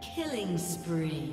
Killing spree.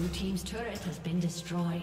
Blue team's turret has been destroyed.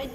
Red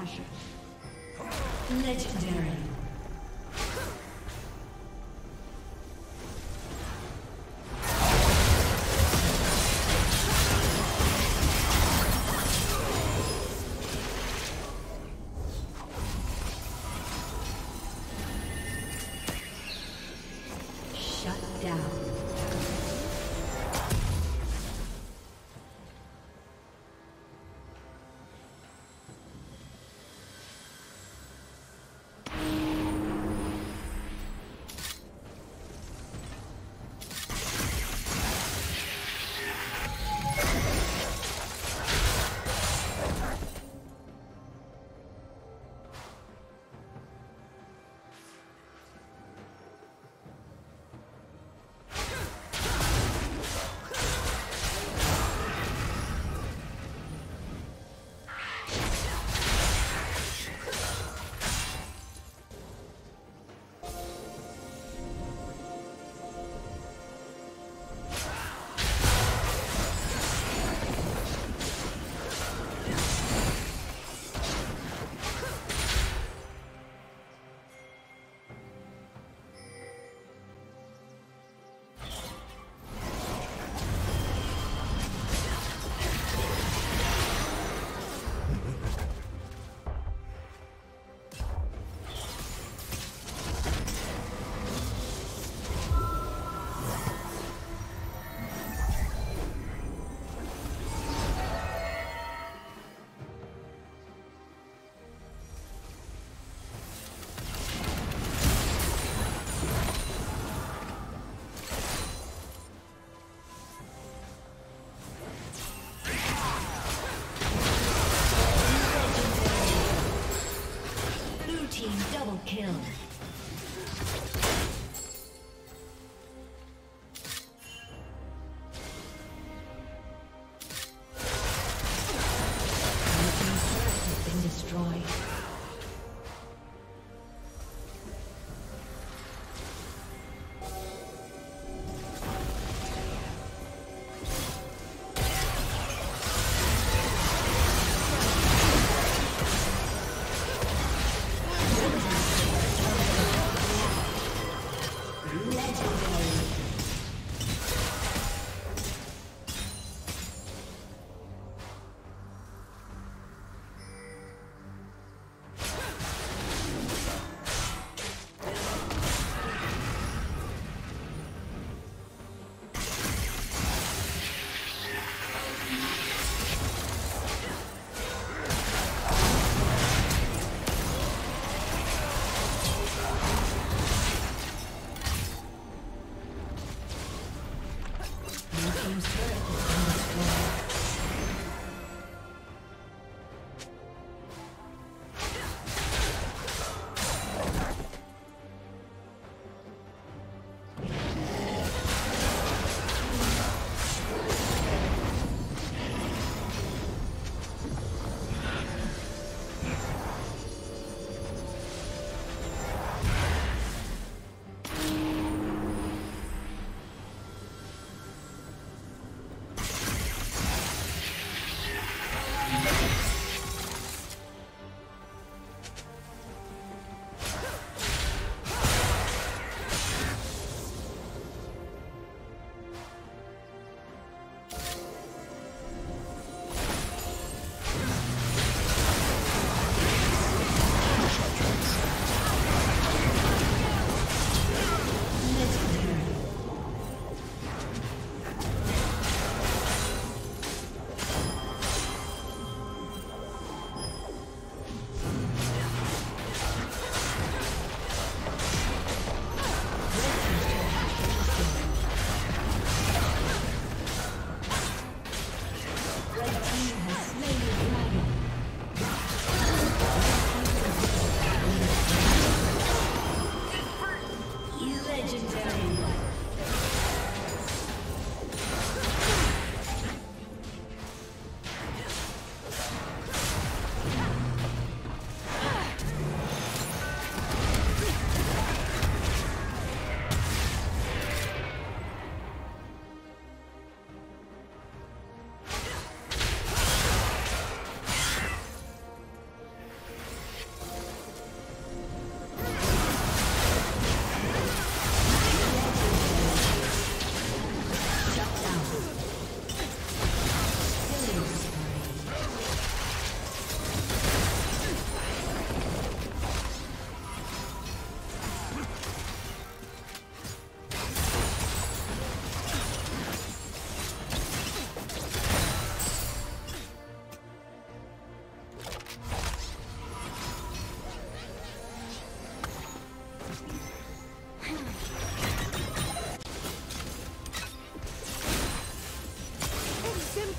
Nashor. Legendary. Kill.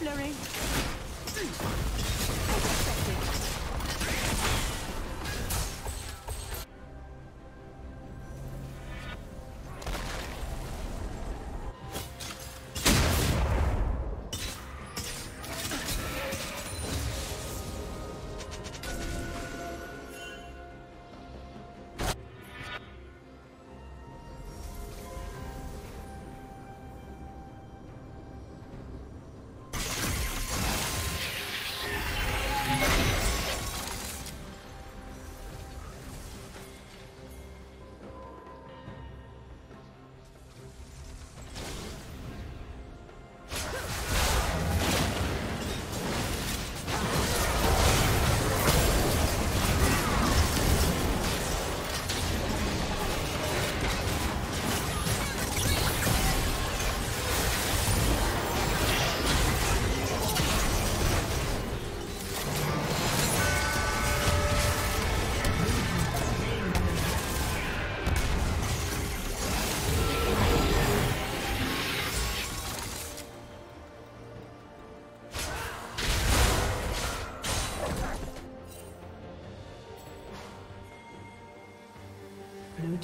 flurry. Blue